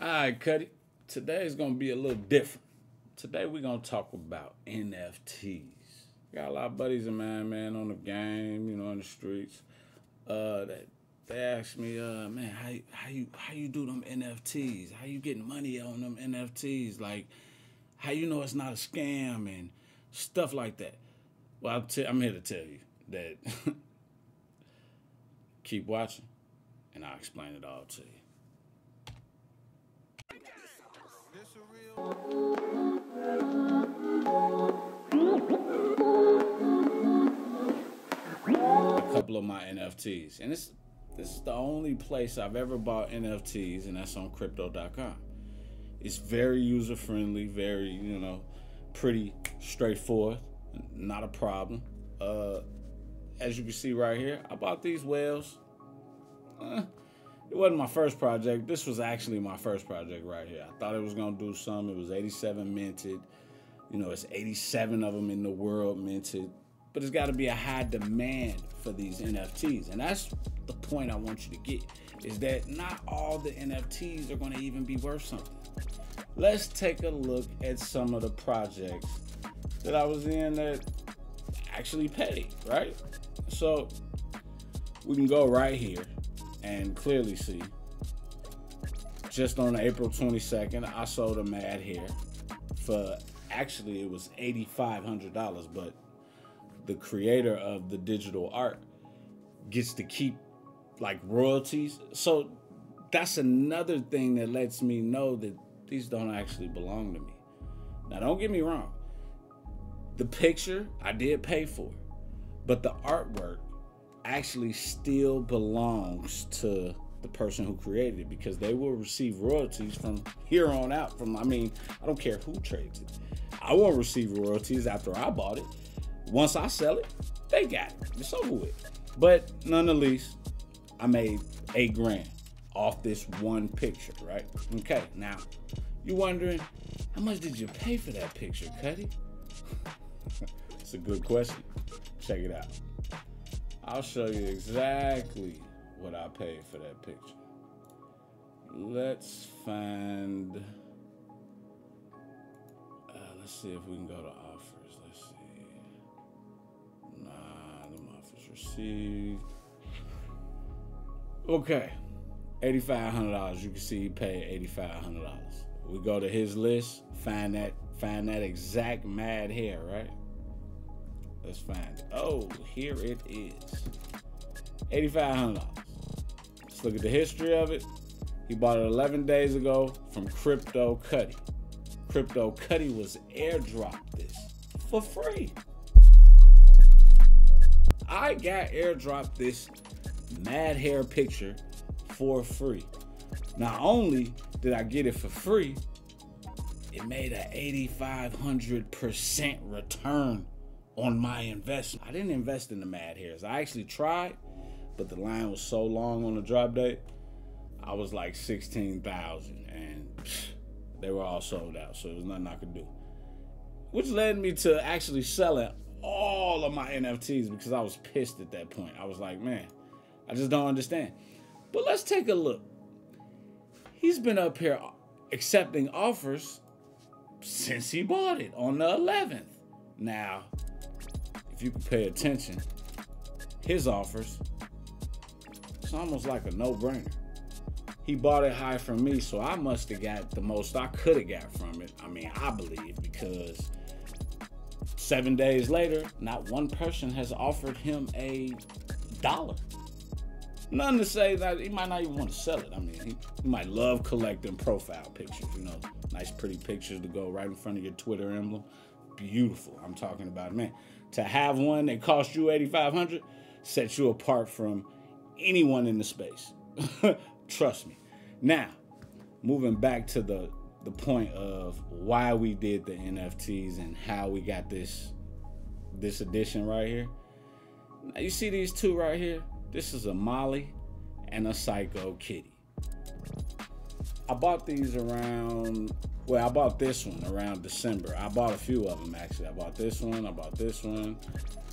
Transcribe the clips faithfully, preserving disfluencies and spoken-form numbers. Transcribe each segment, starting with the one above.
All right, Cutty. Today is going to be a little different. Today we're going to talk about N F Ts. Got a lot of buddies of mine, man, on the game, you know, on the streets. Uh, that they, they asked me, uh, man, how you, how you how you do them N F Ts? How you getting money on them N F Ts? Like, how you know it's not a scam and stuff like that? Well, I'll t I'm here to tell you that. Keep watching, and I'll explain it all to you. A couple of my N F Ts, and this this is the only place I've ever bought N F Ts, and that's on crypto dot com. It's very user friendly, very you know, pretty straightforward, not a problem. Uh, as you can see right here, I bought these whales. Uh, It wasn't my first project. This was actually my first project right here. I thought it was going to do some. It was eighty-seven minted. You know, it's eighty-seven of them in the world minted. But it's got to be a high demand for these N F Ts. And that's the point I want you to get, is that not all the N F Ts are going to even be worth something. Let's take a look at some of the projects that I was in that actually paid, right? So we can go right here and clearly see, just on April twenty-second, I sold a Mad Hair for, actually it was eighty-five hundred dollars, but the creator of the digital art gets to keep like royalties. So that's another thing that lets me know that these don't actually belong to me. Now, don't get me wrong. The picture I did pay for, but the artwork actually still belongs to the person who created it, because they will receive royalties from here on out. From, I mean, I don't care who trades it. I won't receive royalties after I bought it. Once I sell it, they got it. It's over with. But nonetheless, I made eight grand off this one picture, right? Okay, now you're wondering, how much did you pay for that picture, Cutty? It's a good question. Check it out. I'll show you exactly what I paid for that picture. Let's find, uh, let's see if we can go to offers. Let's see. Nah, them offers received. Okay, eighty-five hundred dollars. You can see he paid eighty-five hundred dollars. We go to his list, find that, find that exact Mad Hair, right? Let's find it. Oh, here it is. eighty-five hundred dollars. Let's look at the history of it. He bought it eleven days ago from Crypto Cutty. Crypto Cutty was airdropped this for free. I got airdropped this Mad Hair picture for free. Not only did I get it for free, it made an eighty-five hundred percent return on my investment. I didn't invest in the Mad Hairs. I actually tried, but the line was so long on the drop date. I was like sixteen thousand, and psh, they were all sold out, so there was nothing I could do. Which led me to actually selling all of my N F Ts, because I was pissed at that point. I was like, man, I just don't understand. But let's take a look. He's been up here accepting offers since he bought it on the eleventh. Now, if you can pay attention, his offers, it's almost like a no-brainer. He bought it high from me, so I must have got the most I could have got from it. I mean, I believe, because seven days later, not one person has offered him a dollar. Nothing to say that he might not even want to sell it. I mean, he, he might love collecting profile pictures, you know, nice pretty pictures to go right in front of your Twitter emblem. Beautiful. I'm talking about, man, to have one that cost you eighty-five hundred dollars sets you apart from anyone in the space. Trust me. Now, moving back to the, the point of why we did the N F Ts and how we got this, this edition right here. Now, you see these two right here? This is a Molly and a Psycho Kitty. I bought these around... Well, I bought this one around December. I bought a few of them, actually. I bought this one. I bought this one.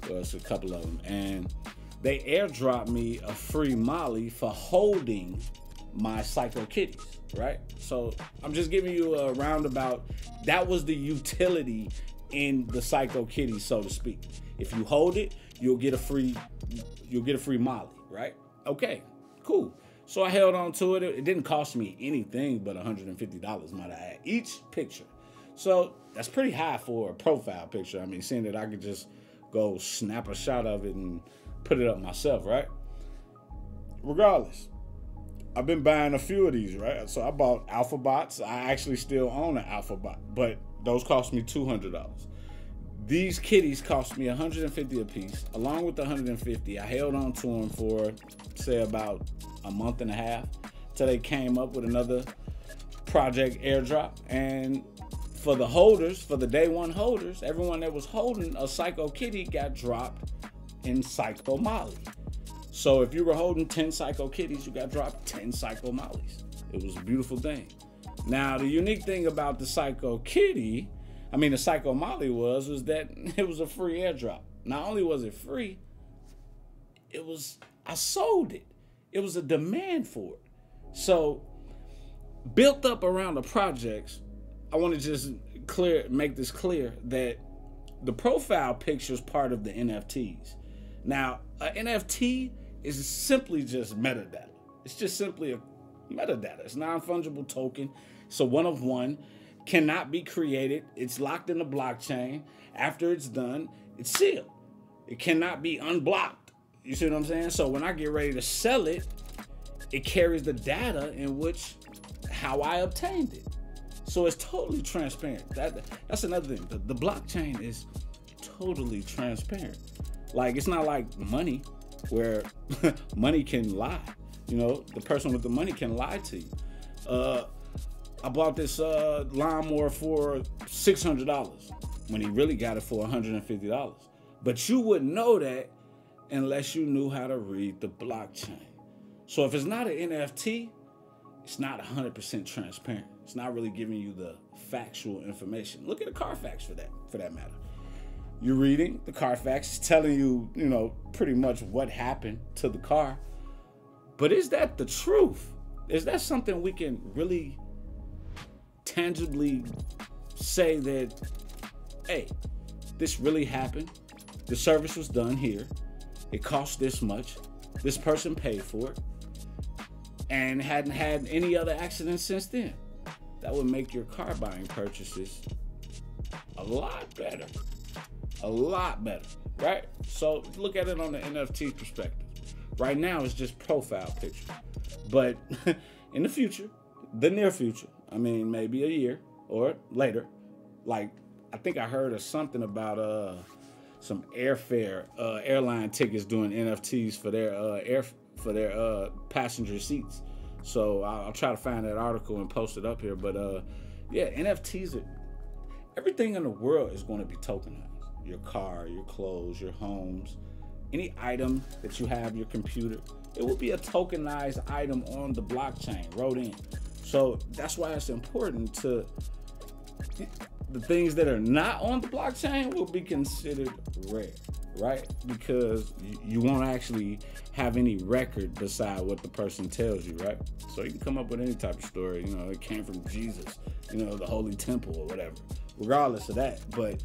Well, it's a couple of them. And they airdropped me a free Molly for holding my Psycho Kitties, right? So I'm just giving you a roundabout. That was the utility in the Psycho Kitty, so to speak. If you hold it, you'll get a free, you'll get a free Molly, right? Okay, cool. So I held on to it. It didn't cost me anything but one hundred fifty dollars, might I add, each picture. So that's pretty high for a profile picture. I mean, seeing that I could just go snap a shot of it and put it up myself, right? Regardless, I've been buying a few of these, right? So I bought Alphabots. I actually still own an Alphabot, but those cost me two hundred dollars. These kitties cost me one hundred fifty dollars a piece. Along with the one hundred fifty dollars, I held on to them for, say, about a month and a half till they came up with another project airdrop. And for the holders, for the day one holders, everyone that was holding a Psycho Kitty got dropped in Psycho Molly. So if you were holding ten Psycho Kitties, you got dropped ten Psycho Mollies. It was a beautiful thing. Now, the unique thing about the Psycho Kitty, I mean the Psycho Molly was, was that it was a free airdrop. Not only was it free, it was, I sold it. It was a demand for it. So built up around the projects, I want to just clear, make this clear that the profile picture is part of the N F Ts. Now, an N F T is simply just metadata. It's just simply a metadata. It's non-fungible token. It's a one of one, cannot be created. It's locked in the blockchain. After it's done, it's sealed. It cannot be unblocked. You see what I'm saying? So when I get ready to sell it, it carries the data in which, how I obtained it. So it's totally transparent. That, that's another thing. The, the blockchain is totally transparent. Like, it's not like money where money can lie. You know, the person with the money can lie to you. Uh, I bought this uh, lawnmower for six hundred dollars when he really got it for one hundred fifty dollars. But you wouldn't know that unless you knew how to read the blockchain. So if it's not an N F T, it's not one hundred percent transparent. It's not really giving you the factual information. Look at the Carfax for that, for that matter. You're reading the Carfax, it's telling you, you know, pretty much what happened to the car. But is that the truth? Is that something we can really tangibly say that, hey, this really happened. The service was done here. It cost this much. This person paid for it and hadn't had any other accidents since then. That would make your car buying purchases a lot better. A lot better, right? So look at it on the N F T perspective. Right now, it's just profile picture. But in the future, the near future, I mean, maybe a year or later, like, I think I heard of something about uh, some airfare, uh, airline tickets doing N F Ts for their uh, air for their uh, passenger seats. So I'll, I'll try to find that article and post it up here. But uh, yeah, N F Ts, are, everything in the world is going to be tokenized. Your car, your clothes, your homes, any item that you have, your computer, it will be a tokenized item on the blockchain, wrote in. So that's why it's important to, the things that are not on the blockchain will be considered rare, right? Because you won't actually have any record beside what the person tells you, right? So you can come up with any type of story, you know, it came from Jesus, you know, the Holy Temple or whatever, regardless of that. But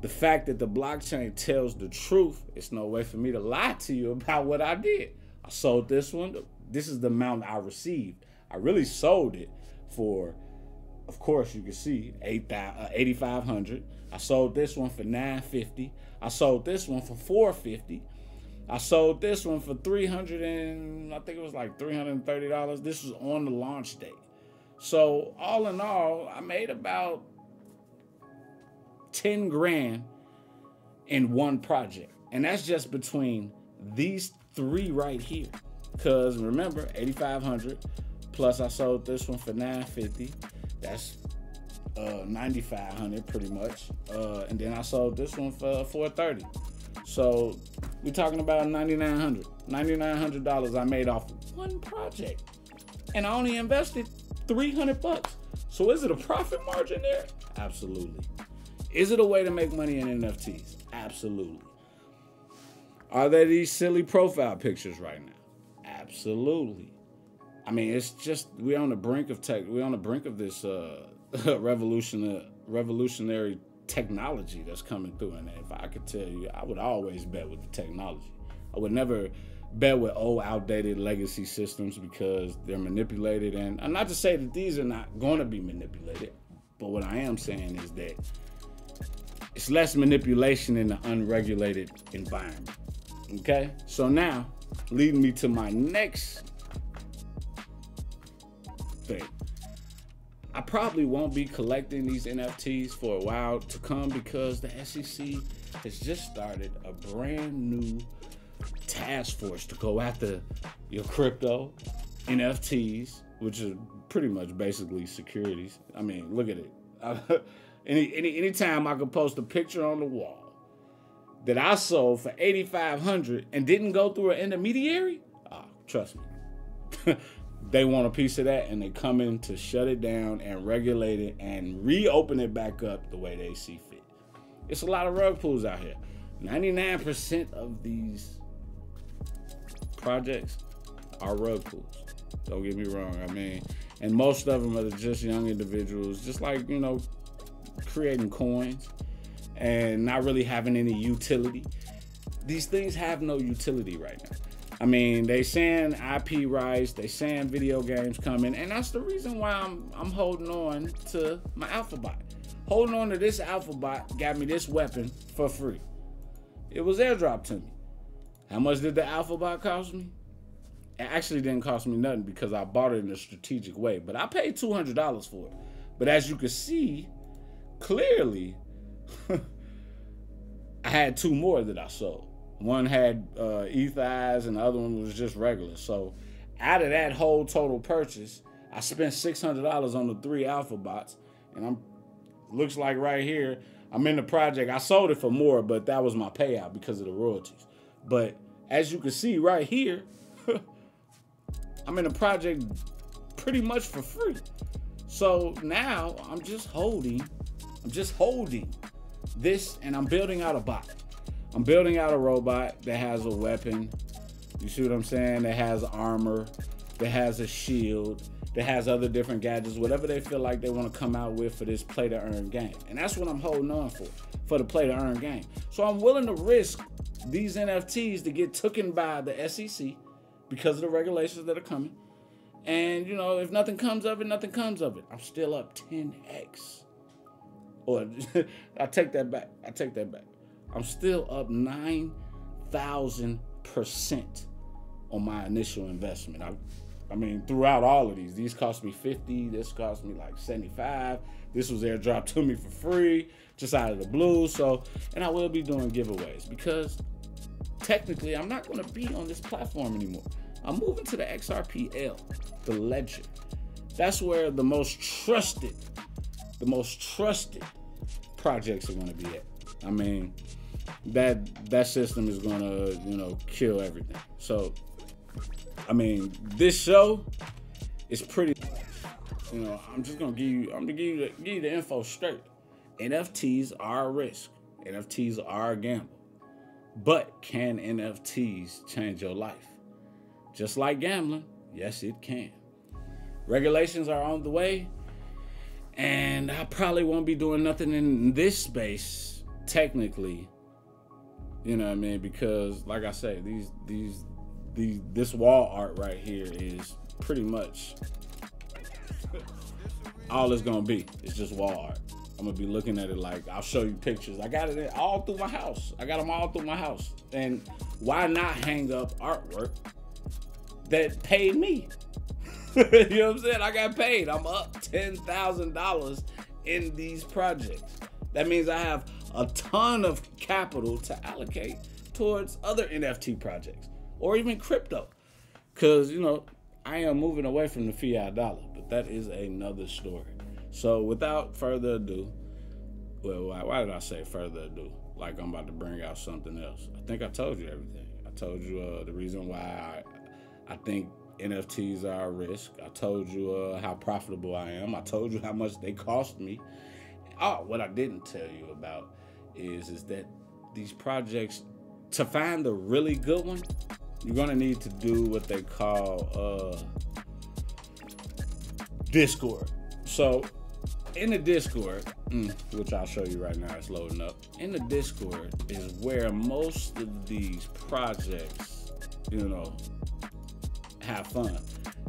the fact that the blockchain tells the truth, it's no way for me to lie to you about what I did. I sold this one. This is the amount I received. I really sold it for, of course, you can see eight thousand five hundred dollars. I sold this one for nine hundred fifty dollars. I sold this one for four hundred fifty dollars. I sold this one for three hundred dollars and I think it was like three hundred thirty dollars. This was on the launch date. So all in all, I made about ten grand in one project, and that's just between these three right here, because remember, eighty-five hundred plus I sold this one for nine fifty, that's uh ninety-five hundred pretty much, uh and then I sold this one for four thirty, so we're talking about ninety-nine hundred ninety-nine hundred dollars I made off of one project, and I only invested three hundred bucks. So is it a profit margin there? Absolutely. Is it a way to make money in N F Ts? Absolutely. Are there these silly profile pictures right now? Absolutely. I mean, it's just, we're on the brink of tech. We're on the brink of this uh, revolutionary, revolutionary technology that's coming through. And if I could tell you, I would always bet with the technology. I would never bet with old, outdated legacy systems because they're manipulated. And I'm not to say that these are not going to be manipulated, but what I am saying is that it's less manipulation in the unregulated environment. Okay, so now leading me to my next thing. I probably won't be collecting these N F Ts for a while to come because the S E C has just started a brand new task force to go after your crypto, N F Ts, which are pretty much basically securities. I mean, look at it. I, any any anytime I could post a picture on the wall that I sold for eighty-five hundred dollars and didn't go through an intermediary, oh, trust me, they want a piece of that, and they come in to shut it down and regulate it and reopen it back up the way they see fit. It's a lot of rug pulls out here. ninety-nine percent of these projects are rug pulls. Don't get me wrong. I mean, and most of them are just young individuals, just like, you know, creating coins and not really having any utility. These things have no utility right now. I mean, they saying I P rights, they saying video games coming, and that's the reason why I'm, I'm holding on to my Alphabot. Holding on to this Alphabot got me this weapon for free. It was airdropped to me. How much did the Alphabot cost me? It actually didn't cost me nothing because I bought it in a strategic way, but I paid two hundred dollars for it. But as you can see, clearly, I had two more that I sold. One had uh, E T Hs and the other one was just regular. So out of that whole total purchase, I spent six hundred dollars on the three Alphabots. And I'm, looks like right here, I'm in the project. I sold it for more, but that was my payout because of the royalties. But as you can see right here, I'm in the project pretty much for free. So now I'm just holding, I'm just holding this, and I'm building out a bot. I'm building out a robot that has a weapon. You see what I'm saying? That has armor, that has a shield, that has other different gadgets, whatever they feel like they want to come out with for this play to earn game. And that's what I'm holding on for, for the play to earn game. So I'm willing to risk these N F Ts to get taken by the S E C because of the regulations that are coming. And, you know, if nothing comes of it, nothing comes of it. I'm still up ten X. Or I take that back. I take that back. I'm still up nine thousand percent on my initial investment. I, I mean, throughout all of these, these cost me fifty. This cost me like seventy-five. This was airdropped to me for free, just out of the blue. So, and I will be doing giveaways because technically I'm not going to be on this platform anymore. I'm moving to the X R P L, the ledger. That's where the most trusted, the most trusted projects are going to be at. I mean, that that system is gonna, you know, kill everything. So, I mean, this show is pretty, you know, I'm just gonna give you, I'm gonna give you, the, give you the info straight. N F Ts are a risk. N F Ts are a gamble. But can N F Ts change your life? Just like gambling, yes, it can. Regulations are on the way, and I probably won't be doing nothing in this space. Technically, you know what I mean, because like I say, these these these this wall art right here is pretty much all it's gonna be. It's just wall art. I'm gonna be looking at it like, I'll show you pictures. I got it all through my house. I got them all through my house. And why not hang up artwork that paid me? You know what I'm saying? I got paid. I'm up ten thousand dollars in these projects. That means I have a ton of capital to allocate towards other N F T projects or even crypto, because, you know, I am moving away from the fiat dollar, but that is another story. So without further ado, well, why, why did I say further ado? Like I'm about to bring out something else. I think I told you everything. I told you uh, the reason why I, I think N F Ts are a risk. I told you uh, how profitable I am. I told you how much they cost me. Oh, what I didn't tell you about is, is that these projects, to find a really good one, you're gonna need to do what they call, uh, Discord. So in the Discord, which I'll show you right now, it's loading up. In the Discord is where most of these projects, you know, have fun.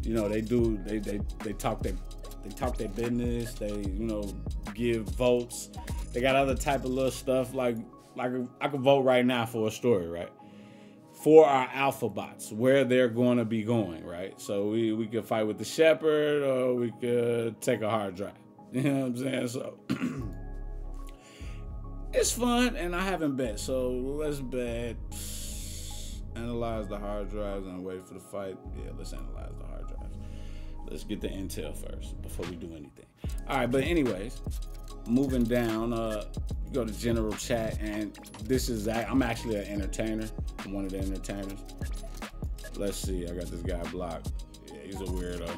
You know, they do, they they, they talk their they talk their business, they, you know, give votes. They got other type of little stuff, like like I could vote right now for a story, right? For our Alphabots, where they're going to be going, right? So we, we could fight with the Shepherd, or we could take a hard drive. You know what I'm saying? So it's fun, and I haven't bet. So let's bet. Analyze the hard drives and wait for the fight. Yeah, let's analyze the hard drives. Let's get the intel first before we do anything. All right, but anyways, moving down, uh, go to general chat, and this is, I'm actually an entertainer. I'm one of the entertainers. Let's see, I got this guy blocked. Yeah, he's a weirdo.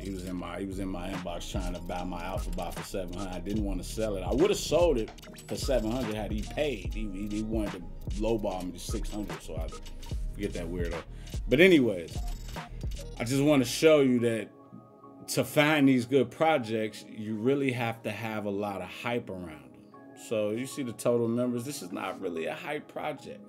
He was in my, he was in my inbox trying to buy my Alphabot for seven hundred. I didn't want to sell it. I would have sold it for seven hundred had he paid. He, he, he wanted to lowball me to six hundred, so I forget that weirdo. But anyways, I just want to show you that to find these good projects, you really have to have a lot of hype around them. So you see the total members, this is not really a hype project.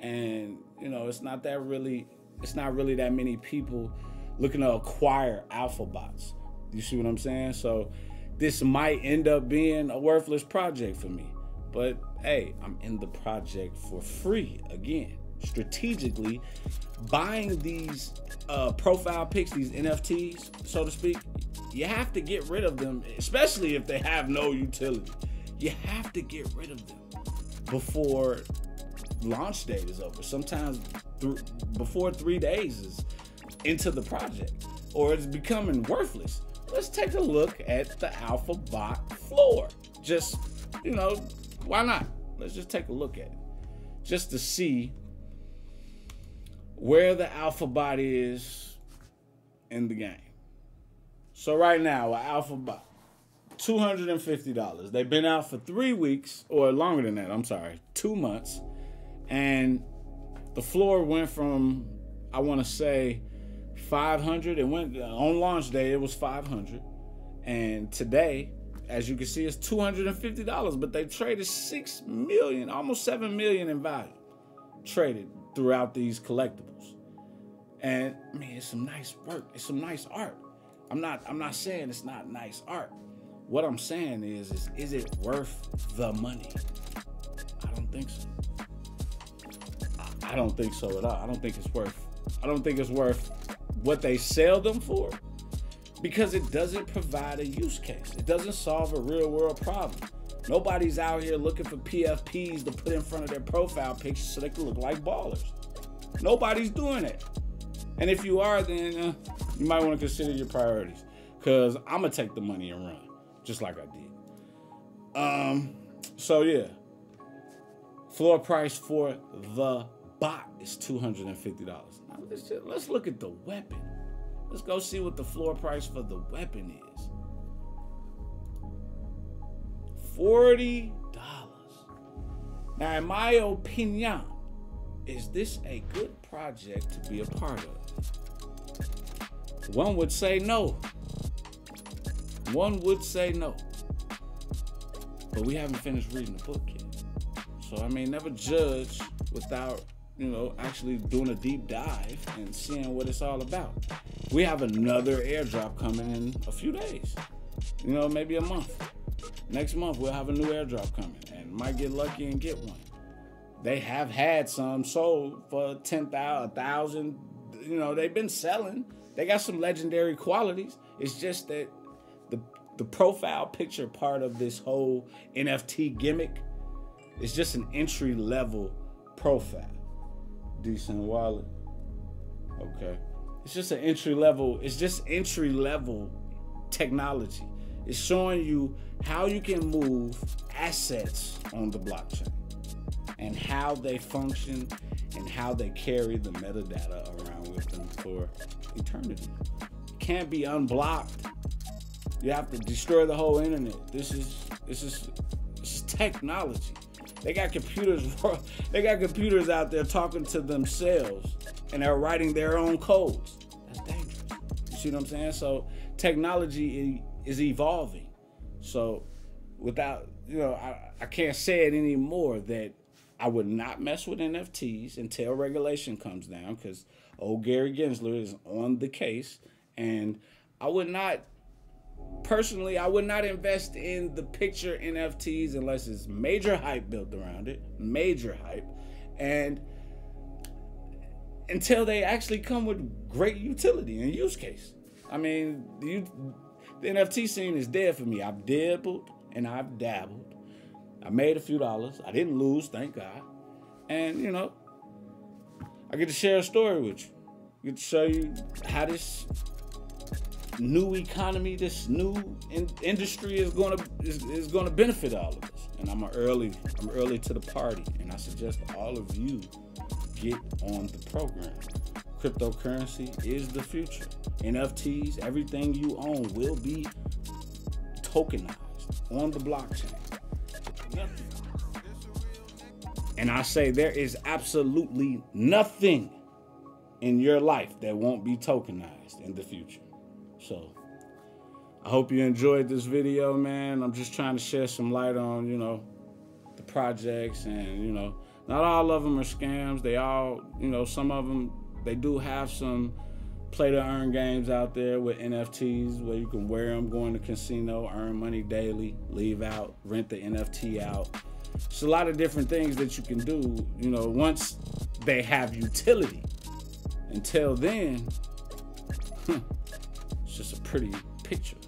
And you know, it's not that really, it's not really that many people looking to acquire Alphabots. You see what I'm saying? So this might end up being a worthless project for me, but hey, I'm in the project for free. Again, strategically buying these uh, profile pics, these N F Ts, so to speak, you have to get rid of them, especially if they have no utility. You have to get rid of them before launch date is over. Sometimes th before three days is into the project, or it's becoming worthless. Let's take a look at the Alphabot floor. Just, you know, why not? Let's just take a look at it just to see where the Alphabot is in the game. So right now, an Alphabot, two hundred fifty dollars. They've been out for three weeks, or longer than that, I'm sorry, two months. And the floor went from, I want to say, five hundred. It went, on launch day, it was five hundred. And today, as you can see, it's two hundred fifty dollars, but they traded six million, almost seven million in value traded throughout these collectibles. And I mean, it's some nice work, it's some nice art. I'm not I'm not saying it's not nice art. What I'm saying is, is is it worth the money? I don't think so. I, I don't think so at all. I don't think it's worth I don't think it's worth what they sell them for, because it doesn't provide a use case. It doesn't solve a real world problem. Nobody's out here looking for P F Ps to put in front of their profile pictures so they can look like ballers. Nobody's doing it. And if you are, then uh, you might want to consider your priorities, because I'm going to take the money and run, just like I did. Um, so, yeah. Floor price for the bot is two hundred fifty dollars. Now, let's, just, let's look at the weapon. Let's go see what the floor price for the weapon is. forty dollars. Now, in my opinion, is this a good project to be a part of? One would say no. One would say no. But we haven't finished reading the book yet. So, I mean, never judge without, you know, actually doing a deep dive and seeing what it's all about. We have another airdrop coming in a few days. You know, maybe a month. Next month, we'll have a new airdrop coming, and might get lucky and get one. They have had some sold for ten thousand, a thousand. You know, they've been selling. They got some legendary qualities. It's just that the, the profile picture part of this whole N F T gimmick is just an entry-level profile. Decent wallet. Okay. It's just an entry-level. It's just entry-level technology. It's showing you how you can move assets on the blockchain and how they function and how they carry the metadata around with them for eternity. It can't be unblocked. You have to destroy the whole internet. This is this is, this is technology. They got computers. They got computers out there talking to themselves, and they're writing their own codes. That's dangerous. You see what I'm saying? So technology is evolving. So without, you know, I, I can't say it anymore that I would not mess with N F Ts until regulation comes down, because old Gary Gensler is on the case. And I would not, personally, I would not invest in the picture N F Ts unless it's major hype built around it, major hype. And until they actually come with great utility and use case. I mean, you, the N F T scene is dead for me. I've dabbled and I've dabbled. I made a few dollars. I didn't lose, thank God. And, you know, I get to share a story with you. I get to show you how this new economy, this new in industry is going to is, is going to benefit all of us. And I'm early, I'm early to the party. And I suggest all of you get on the program. Cryptocurrency is the future. N F Ts, everything you own will be tokenized on the blockchain. And I say there is absolutely nothing in your life that won't be tokenized in the future. So I hope you enjoyed this video, man. I'm just trying to shed some light on, you know, the projects, and, you know, not all of them are scams. They all, you know, some of them, they do have some play to earn games out there with N F Ts where you can wear them, go in the casino, earn money daily, leave out, rent the N F T out. It's a lot of different things that you can do, you know, once they have utility. Until then, it's just a pretty picture.